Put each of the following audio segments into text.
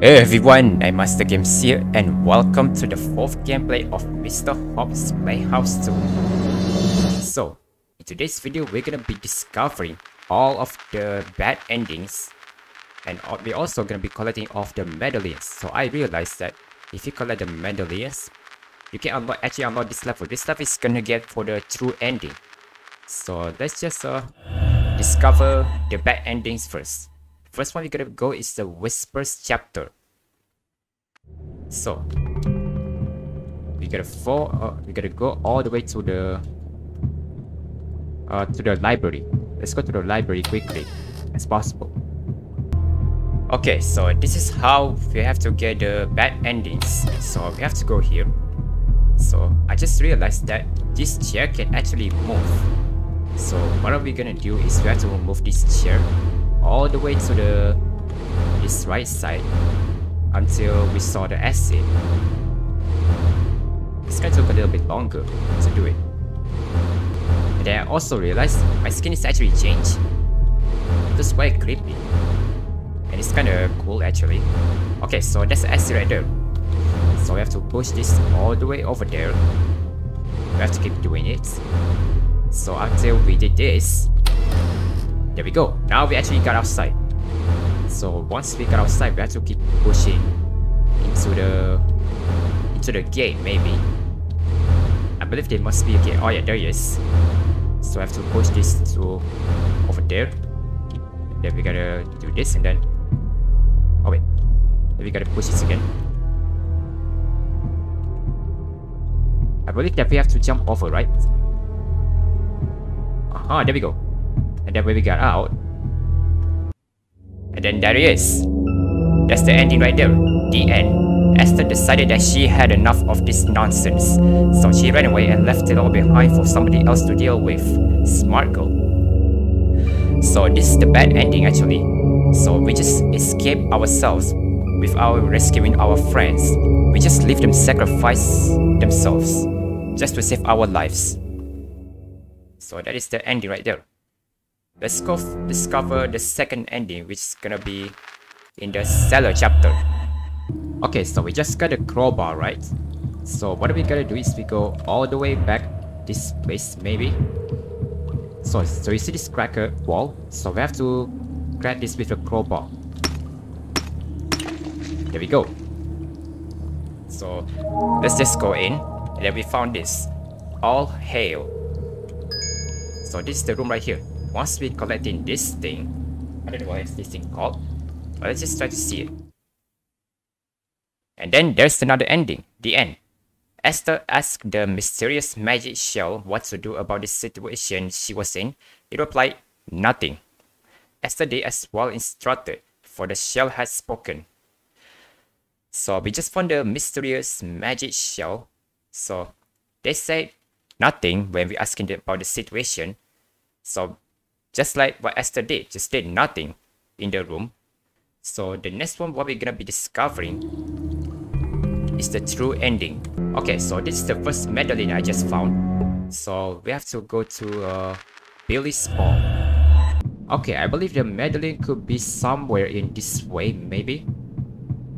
Hey everyone, I'm Master Games here and welcome to the 4th gameplay of Mr. Hopp's Playhouse 2. So, in today's video we're gonna be discovering all of the bad endings, and we're also gonna be collecting all of the medallions. So I realized that if you collect the medallions, you can actually unlock this level. This stuff is gonna get for the true ending. So let's just discover the bad endings first. First one we're gonna go is the Whispers chapter. So we gotta go all the way to the library. Let's go to the library quickly as possible. Okay, so this is how we have to get the bad endings. So we have to go here. So I just realized that this chair can actually move. So what are we gonna do is we have to move this chair all the way to this right side until we saw the exit. It's gonna take a little bit longer to do it. And then I also realized my skin is actually changed. That's quite creepy. And it's kinda cool actually. Okay, so that's the exit right there. So we have to push this all the way over there. We have to keep doing it. So until we did this. There we go. Now we actually got outside. So once we got outside, we have to keep pushing into the gate maybe. I believe there must be a gate. Oh yeah, there it is. So I have to push this to over there. Then we gotta do this and then oh wait. Then we gotta push this again. I believe that we have to jump over, right? Aha, there we go. And then when we got out, and then there it is. That's the ending right there. The end. Esther decided that she had enough of this nonsense, so she ran away and left it all behind for somebody else to deal with. Smart girl. So this is the bad ending actually. So we just escape ourselves without rescuing our friends. We just leave them sacrifice themselves just to save our lives. So that is the ending right there. Let's go discover the second ending, which is gonna be in the cellar chapter. Okay, so we just got a crowbar, right? So what we gotta do is we go all the way back this place maybe. So you see this cracker wall? So we have to crack this with a crowbar. There we go. So let's just go in, and then we found this. All hail. So this is the room right here. Once we collecting this thing, I don't know what is this thing called, but let's just try to see it. And then there's another ending, the end. Esther asked the mysterious magic shell what to do about the situation she was in. It replied, nothing. Esther did as well instructed, for the shell had spoken. So we just found the mysterious magic shell. So they said nothing when we asking them about the situation. So just like what Esther did, just did nothing in the room. So the next one what we're gonna be discovering is the true ending. Okay, so this is the first medallion I just found. So we have to go to Billy's Ball. Okay, I believe the medallion could be somewhere in this way maybe.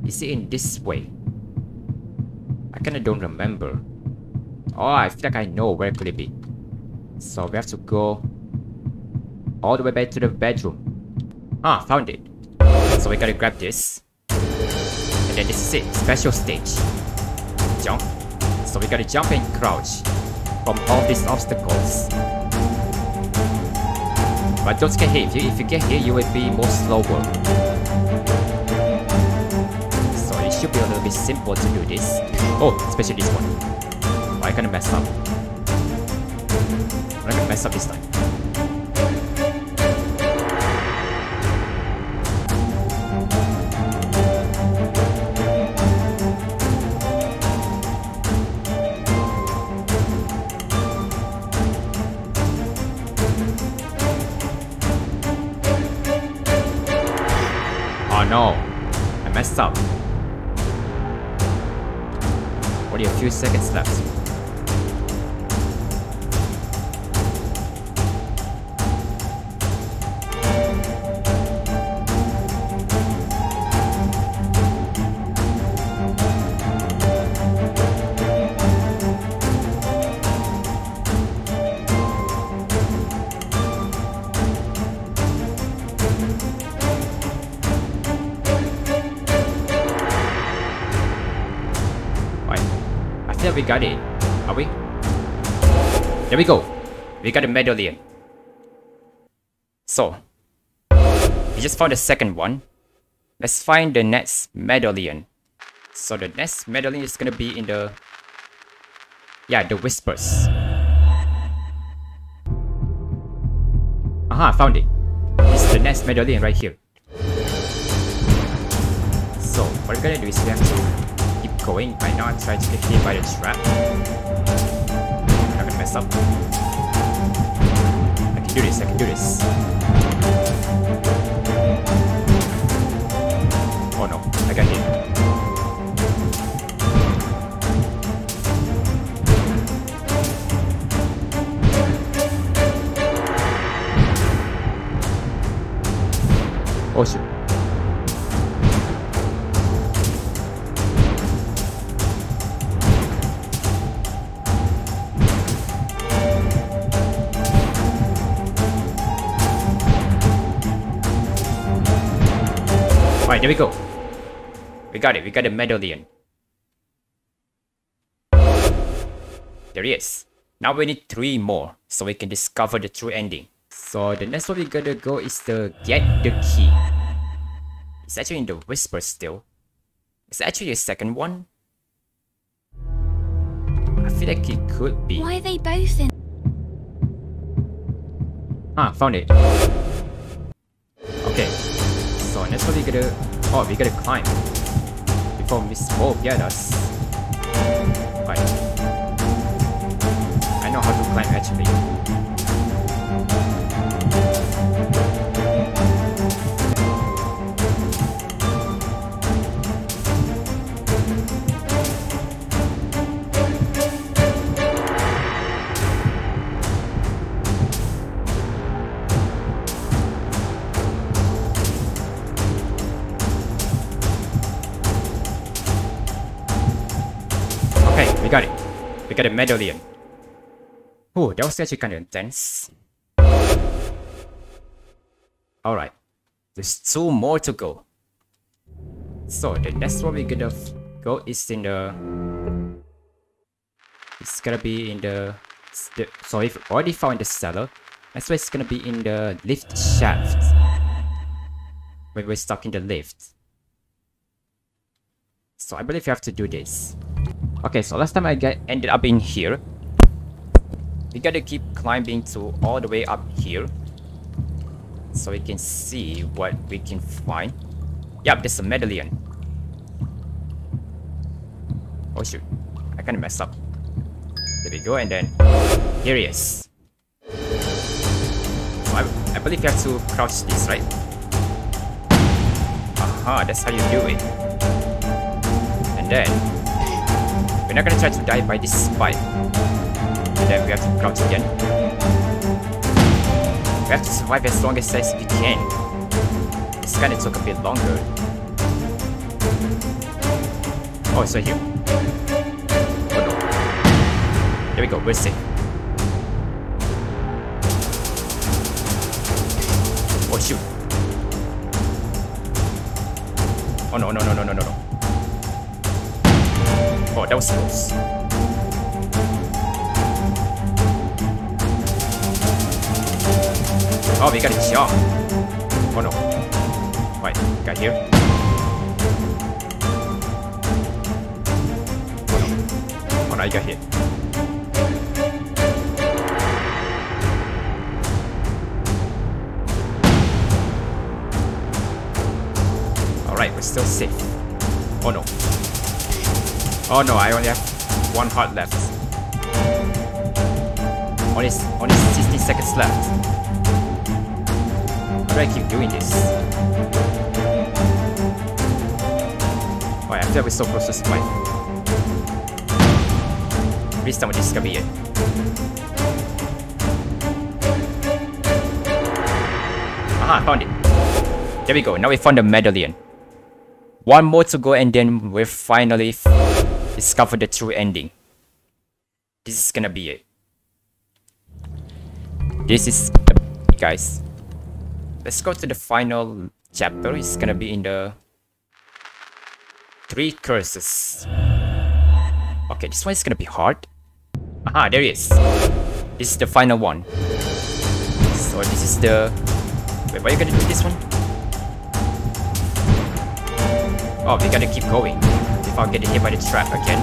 Is it in this way? I kinda don't remember. Oh, I feel like I know where could it be. So we have to go all the way back to the bedroom. Ah, found it. So we gotta grab this. And then this is it. Special stage. Jump. So we gotta jump and crouch from all these obstacles. But don't get hit. If you get hit, you will be more slower. So it should be a little bit simple to do this. Oh, especially this one. Oh, I kinda messed up. I'm not gonna mess up this time. No, I messed up. Only a few seconds left. sure we got it. Are we? There we go. We got a medallion. So, we just found the second one. Let's find the next medallion. So the next medallion is gonna be in the... yeah, the Whispers. Aha, I found it. This is the next medallion right here. So, what we're gonna do is we have to keep going. Right now I'm trying to get hit by the trap. I'm not gonna mess up. I can do this, I can do this. Oh no, I got hit. Oh shit. Alright, there we go. We got it, we got a medallion. There he is. Now we need 3 more, so we can discover the true ending. So the next one we gotta go is to get the key. It's actually in the Whisper still. It's actually a second one. I feel like it could be. Why are they both in? Ah, found it. Okay. So next one we gotta... oh, we gotta climb. Before Miss Bo get us. Right. I know how to climb actually. Got it. We got a medallion. Oh, that was actually kind of intense. Alright. There's 2 more to go. So, the next one we're gonna go is in the... it's gonna be in the... so, we've already found the cellar. That's why it's gonna be in the lift shaft. When we're stuck in the lift. So, I believe you have to do this. Okay, so last time I ended up in here. We gotta keep climbing to all the way up here, so we can see what we can find. Yep, there's a medallion. Oh shoot, I kinda messed up. There we go, and then here he is. So I believe you have to crouch this, right? Aha, that's how you do it. And then... we're not gonna try to die by this spike. And then we have to crouch again. We have to survive as long as we can. This kinda took a bit longer. Oh, so here. Oh no. There we go, we're safe. Oh shoot. Oh no, no, no, no, no, no, no. Oh, that was close. Oh, we got a jump. Oh no. Right, got here. Oh no. Oh no, I got hit. Alright, we're still safe. Oh no. Oh no, I only have 1 heart left. Only 60 seconds left. How do I keep doing this? Oh, I feel we're so close to spike. Please tell me this is gonna be it. Aha, found it. There we go, now we found the medallion. 1 more to go and then we're finally... discover the true ending. This is gonna be it. This is guys. Let's go to the final chapter. It's gonna be in the 3 curses. Okay, this one is gonna be hard. Aha, there it is. This is the final one. So this is the... Wait, what are you gonna do this one? Oh, we gotta keep going without getting hit by the trap again.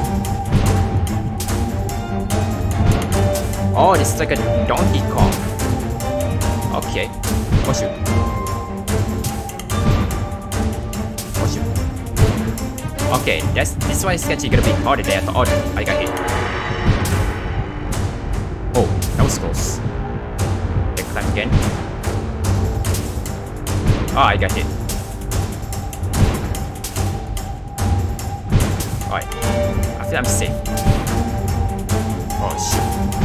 Oh, this is like a Donkey Kong. Okay. Oh shoot. Oh shoot. Okay, that's, this one is actually gonna be harder than I thought. Oh, I got hit. Oh, that was close. They clap again. Ah, I got hit. Alright, I think I'm safe. Oh shoot.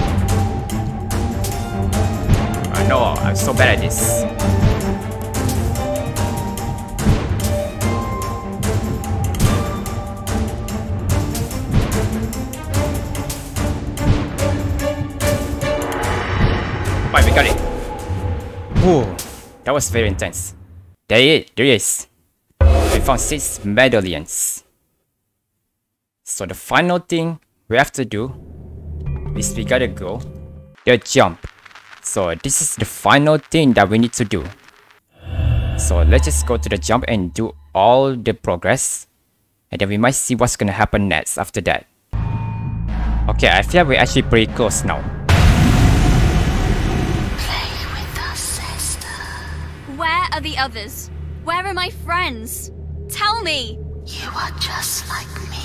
I know, I'm so bad at this. Alright, we got it. Whoa, that was very intense. There it is. We found 6 medallions. So the final thing we have to do is we gotta go the jump. So this is the final thing that we need to do. So let's just go to the jump and do all the progress. And then we might see what's gonna happen next after that. Okay, I feel like we're actually pretty close now. Play with us, Esther. Where are the others? Where are my friends? Tell me! You are just like me.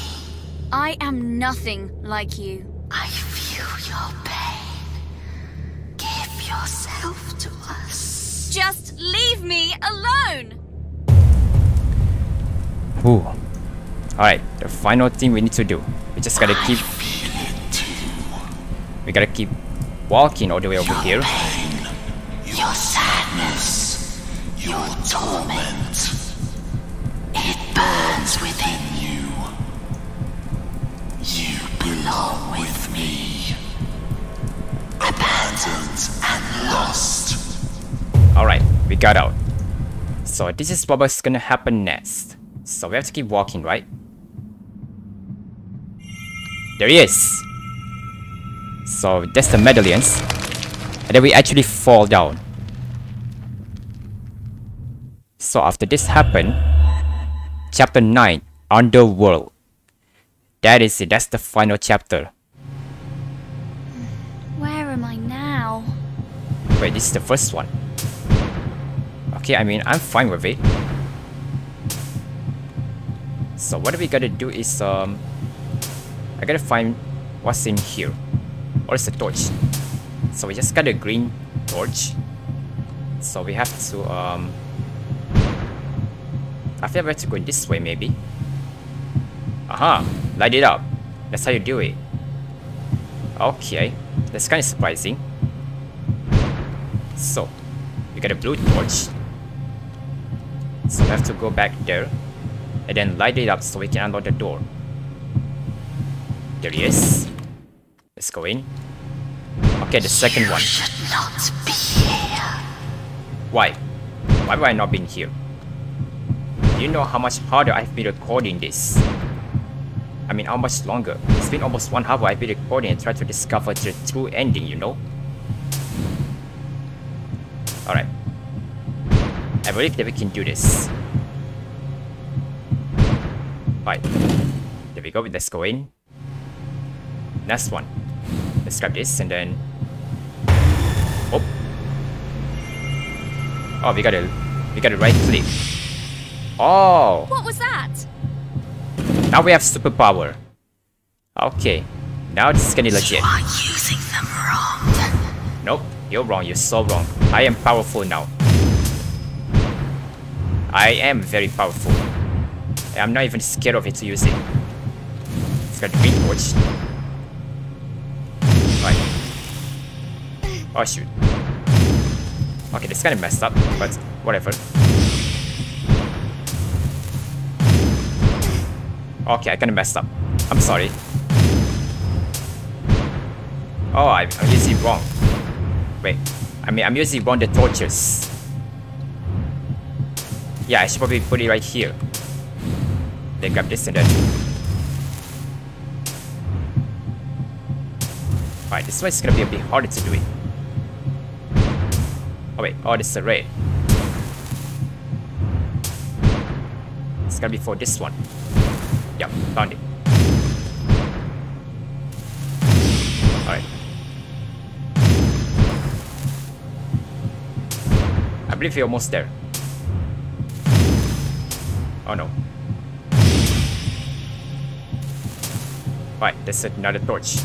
I am nothing like you. I feel your pain. Give yourself to us. Just leave me alone! Ooh. Alright, the final thing we need to do. We just gotta keep... I feel it too. We gotta keep walking all the way over here. Your pain, your sadness, your torment. It burns within you. You belong with me. Abandoned and lost. Alright, we got out. So this is what's gonna happen next. So we have to keep walking, right? There he is! So that's the medallions. And then we actually fall down. So after this happened, Chapter 9, Underworld. That is it, that's the final chapter. Where am I now? Wait, this is the first one. Okay, I mean, I'm fine with it. So what we gotta do is, I gotta find what's in here. Or it's a torch. So we just got a green torch. So we have to, I feel we have to go this way, maybe. Aha! Light it up. That's how you do it. Okay. That's kind of surprising. So, we got a blue torch. So we have to go back there. And then light it up so we can unlock the door. There he is. Let's go in. Okay, the second one. You should not be here. Why? Why would I not be here? You know how much harder I've been recording this. I mean, how much longer? It's been almost 1 hour I've been recording and tried to discover the true ending, you know? Alright. I believe that we can do this. Alright. There we go, let's go in. Next one. Let's grab this and then... Oh! Oh, we gotta right click. Oh! What was that? Now we have superpower. Okay, now this is getting legit. You are using them wrong. Nope, you're wrong, you're so wrong. I am powerful now. I am very powerful. I'm not even scared of it to use it. It's got green torch. Right. Oh shoot. Okay, that's kinda messed up, but whatever. Okay, I kinda messed up. I'm sorry. Oh, I'm using it wrong. Wait, I mean, I'm using one of the torches. Yeah, I should probably put it right here. Then grab this and then... Alright, this is gonna be a bit harder to do it. Oh wait, oh, this is a raid. It's gonna be for this one. Yep, found it. Alright. I believe we're almost there. Oh no. Alright, there's another torch.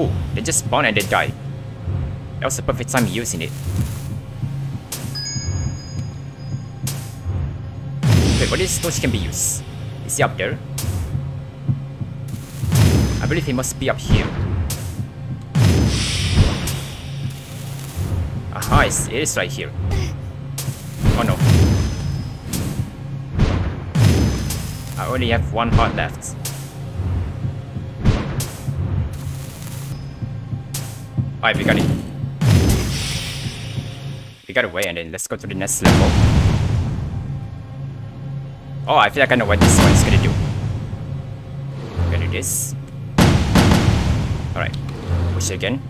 Oh, they just spawned and they died. That was the perfect time using it. Wait, what is this torch can be used? Is he up there? I believe he must be up here. Aha, it is right here. Oh no. I only have one heart left. Alright, we got it. We got away and then let's go to the next level. Oh, I feel like I know what this one is gonna do. I'm gonna do this. Alright. Push it again.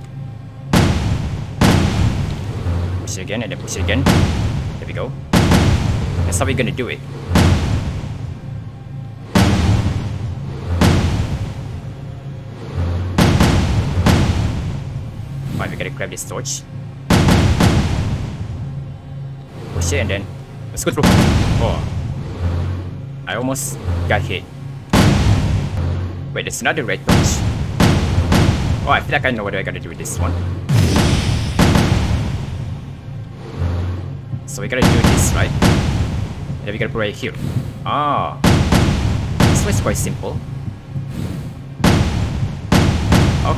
Push it again, and then push it again. There we go. That's how we're gonna do it. Alright, we're gonna grab this torch. Push it, and then let's go through. Oh. I almost got hit. Wait, there's another red torch. Oh, I feel like I know what I gotta do with this one. So we gotta do this, right? And then we gotta put right here. Ah, this one's quite simple.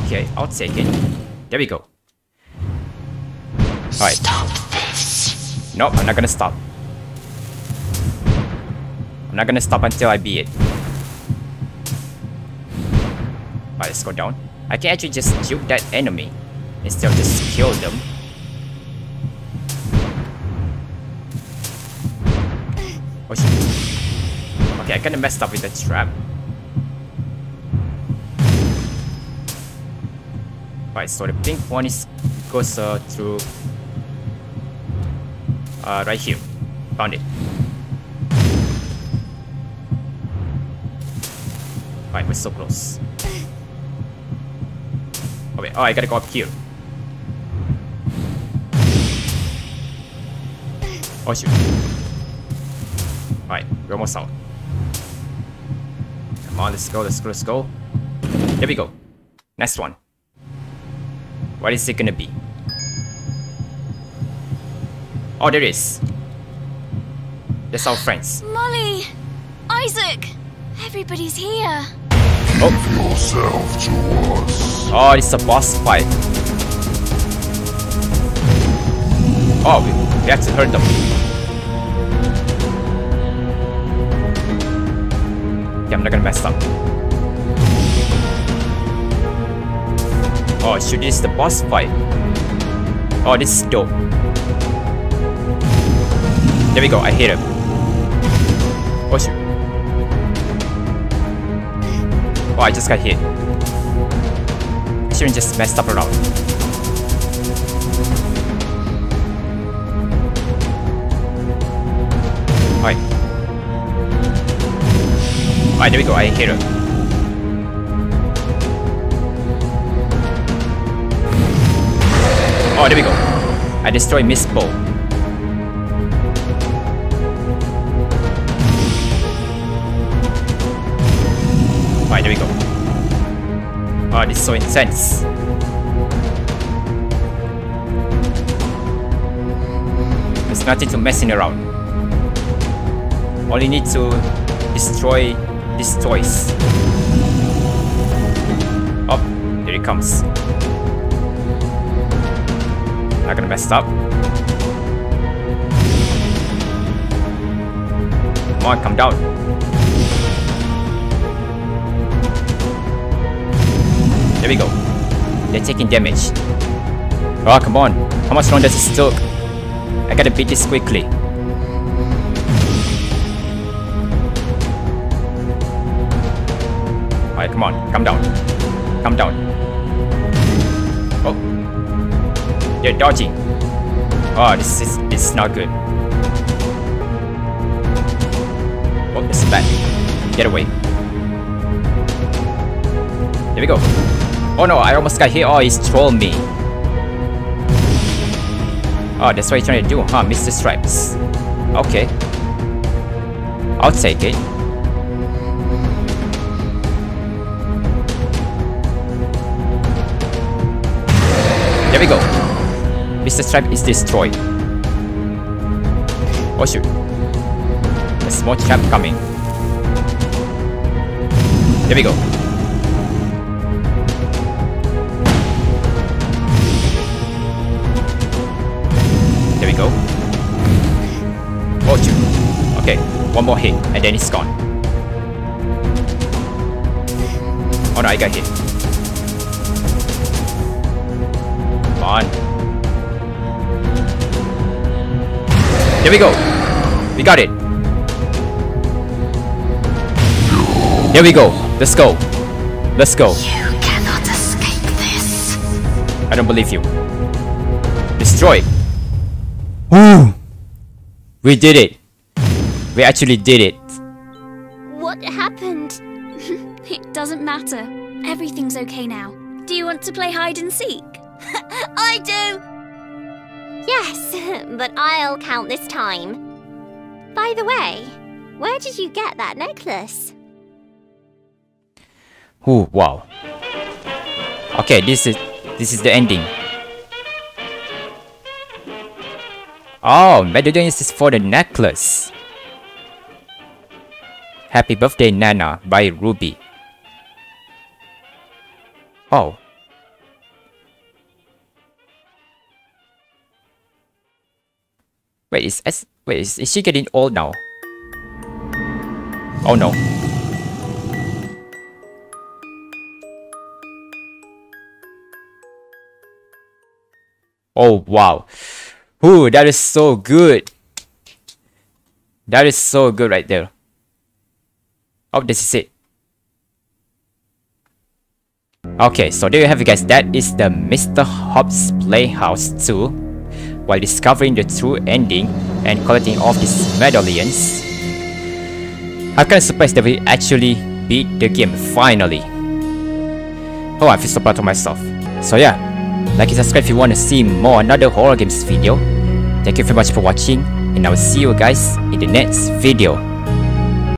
Okay, I'll take it. There we go. Alright. Stop this. Nope, I'm not gonna stop. I'm not gonna stop until I beat it. Alright, let's go down. I can actually just juke that enemy instead of just kill them. Oh shit. Okay, I kinda messed up with the trap. Alright, so the pink one is goes through right here. Found it. Alright, we're so close. Oh wait, oh, I gotta go up here. Oh shoot. Alright, we're almost out. Come on, let's go, let's go, let's go. There we go. Next one. What is it gonna be? Oh, there it is. That's our friends. Molly! Isaac! Everybody's here. Help yourself to us. Oh, it's a boss fight. Oh, we have to hurt them. Yeah, I'm not gonna mess up. Oh, shoot, this is the boss fight. Oh, this is dope. There we go, I hit him. Oh, shoot. Oh, I just got hit. I shouldn't just mess up around. Alright. Alright, there we go. I hit her. Oh, there we go. I destroyed Miss Bo. Alright, there we go. Oh, this is so intense. There's nothing to messing around. All you need to destroy these toys. Oh, here it comes. Not gonna mess up. Come on, come down. There we go. They're taking damage. Oh, come on. How much longer does this took? I gotta beat this quickly. Alright, come on. Come down. Come down. Oh. You're dodging. Oh, this is not good. Oh, this is bad. Get away. There we go. Oh no, I almost got hit. Oh, he's trolled me. Oh, that's what you're trying to do, huh, Mr. Stripes? Okay. I'll take it. There we go. Mr. Stripes is destroyed. Oh shoot. There's more trap coming. There we go. There we go. Oh shoot. Okay, one more hit and then it's gone. Oh no, I got hit. Come on. There we go. We got it. Here we go. Let's go. Let's go. You cannot escape this. I don't believe you. Destroy. Ooh. We did it. We actually did it. What happened? It doesn't matter. Everything's okay now. Do you want to play hide and seek? I do. Yes, but I'll count this time. By the way, where did you get that necklace? Ooh, wow. Okay, this is the ending. Oh, Medallions is for the necklace. Happy Birthday Nana by Ruby. Oh. Wait, is she getting old now? Oh no. Oh wow. Ooh, that is so good. That is so good right there. Oh, this is it. Okay, so there you have it, guys. That is the Mr. Hopp's Playhouse 2. While discovering the true ending and collecting all these medallions. I'm kinda surprised that we actually beat the game finally. Oh, I feel so proud of myself. So yeah. Like and subscribe if you want to see more another horror games video. Thank you very much for watching, and I will see you guys in the next video.